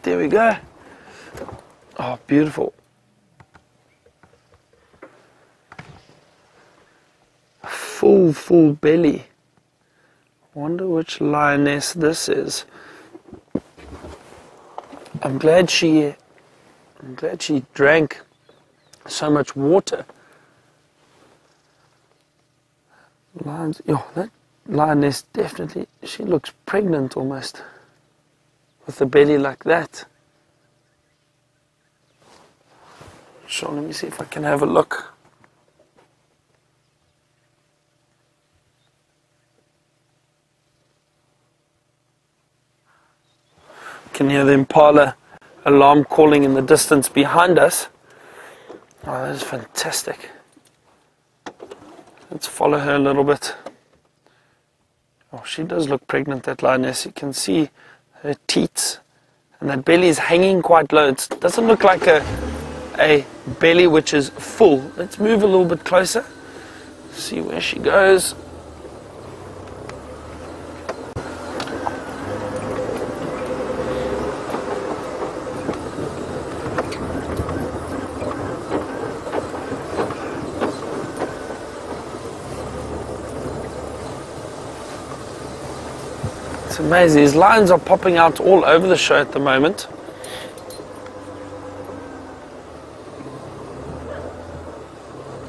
There we go. Oh, beautiful. Full belly. Wonder which lioness this is. I'm glad she drank so much water. Lions, oh, that lioness definitely, she looks pregnant almost. With the belly like that. So let me see if I can have a look. Can hear the impala alarm calling in the distance behind us. Oh, that is fantastic. Let's follow her a little bit. Oh, she does look pregnant, that lioness. You can see her teats, and that belly is hanging quite low. It doesn't look like a belly which is full. Let's move a little bit closer, see where she goes. It's amazing. These lions are popping out all over the show at the moment.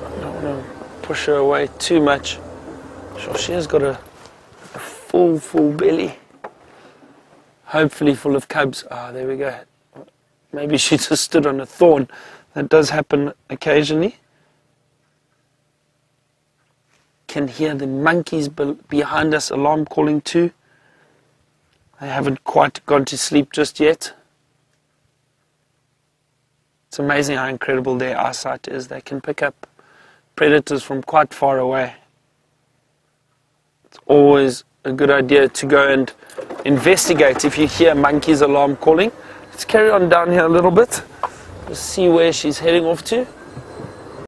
I don't want to push her away too much. Sure, she has got a full belly. Hopefully full of cubs. Ah, there we go. Maybe she just stood on a thorn. That does happen occasionally. Can hear the monkeys behind us alarm calling too. They haven't quite gone to sleep just yet. It's amazing how incredible their eyesight is. They can pick up predators from quite far away. It's always a good idea to go and investigate if you hear monkeys alarm calling. Let's carry on down here a little bit. Let's see where she's heading off to.